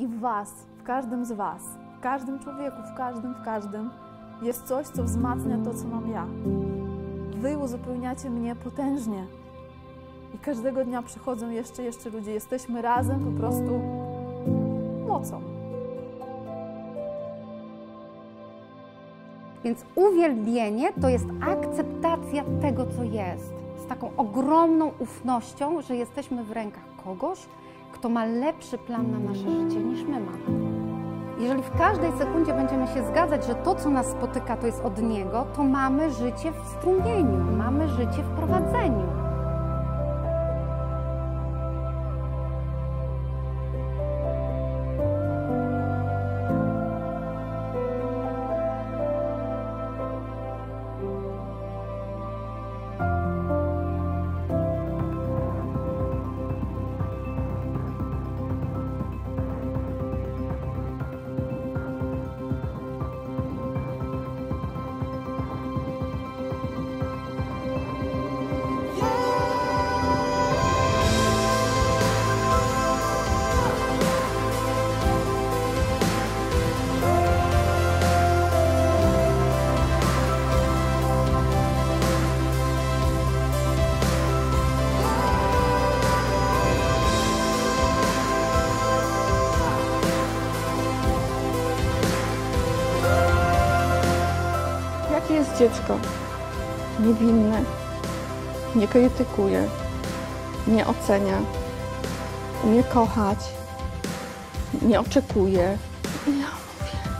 I w was, w każdym z was, w każdym człowieku, w każdym jest coś, co wzmacnia to, co mam ja. Wy uzupełniacie mnie potężnie. I każdego dnia przychodzą jeszcze ludzie. Jesteśmy razem po prostu mocą. Więc uwielbienie to jest akceptacja tego, co jest. Z taką ogromną ufnością, że jesteśmy w rękach kogoś, kto ma lepszy plan na nasze życie niż my mamy. Jeżeli w każdej sekundzie będziemy się zgadzać, że to, co nas spotyka, to jest od Niego, to mamy życie w strumieniu, mamy życie w prowadzeniu. Jest dziecko niewinne, nie krytykuje, nie ocenia, umie kochać, nie oczekuje. Ja mówię,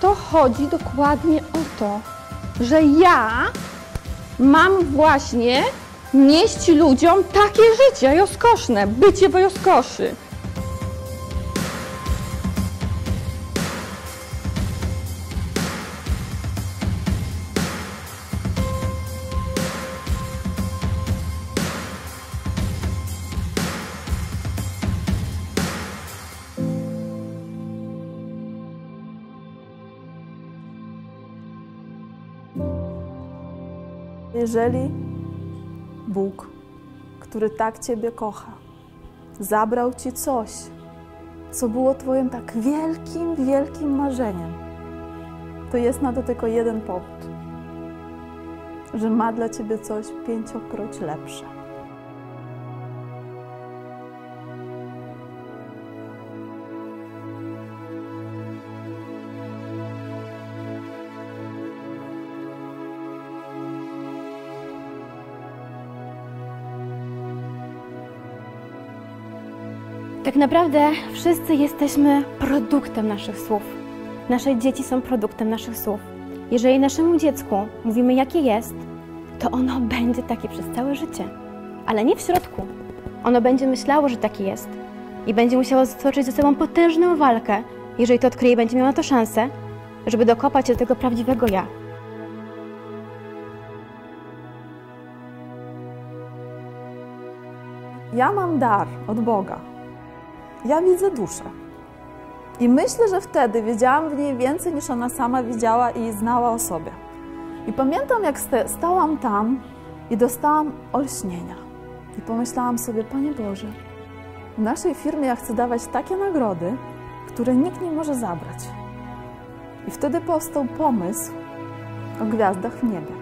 to chodzi dokładnie o to, że ja mam właśnie nieść ludziom takie życie rozkoszne, bycie w rozkoszy. Jeżeli Bóg, który tak Ciebie kocha, zabrał Ci coś, co było Twoim tak wielkim marzeniem, to jest na to tylko jeden powód, że ma dla Ciebie coś 5-krotnie lepsze. Tak naprawdę wszyscy jesteśmy produktem naszych słów. Nasze dzieci są produktem naszych słów. Jeżeli naszemu dziecku mówimy, jakie jest, to ono będzie takie przez całe życie. Ale nie w środku. Ono będzie myślało, że taki jest. I będzie musiało stoczyć ze sobą potężną walkę. Jeżeli to odkryje, będzie miało na to szansę, żeby dokopać się do tego prawdziwego ja. Ja mam dar od Boga. Ja widzę duszę. I myślę, że wtedy wiedziałam w niej więcej, niż ona sama widziała i znała o sobie. I pamiętam, jak stałam tam i dostałam olśnienia. I pomyślałam sobie, Panie Boże, w naszej firmie ja chcę dawać takie nagrody, które nikt nie może zabrać. I wtedy powstał pomysł o gwiazdach w niebie.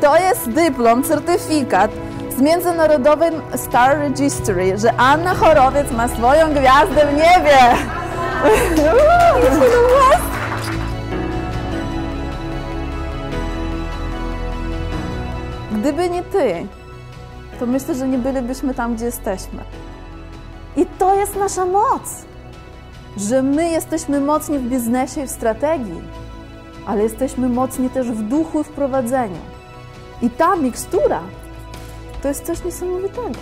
To jest dyplom, certyfikat z międzynarodowym Star Registry, że Anna Chorowiec ma swoją gwiazdę w niebie. Gdyby nie ty, to myślę, że nie bylibyśmy tam, gdzie jesteśmy. I to jest nasza moc, że my jesteśmy mocni w biznesie i w strategii, ale jesteśmy mocni też w duchu i w prowadzeniu. I ta mikstura to jest coś niesamowitego.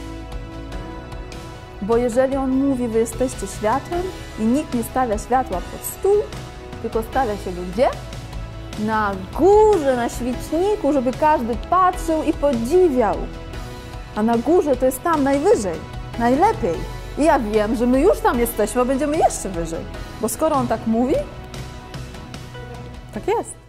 Bo jeżeli on mówi, wy jesteście światłem i nikt nie stawia światła pod stół, tylko stawia się go gdzie? Na górze, na świeczniku, żeby każdy patrzył i podziwiał. A na górze to jest tam najwyżej, najlepiej. I ja wiem, że my już tam jesteśmy, a będziemy jeszcze wyżej. Bo skoro on tak mówi, tak jest.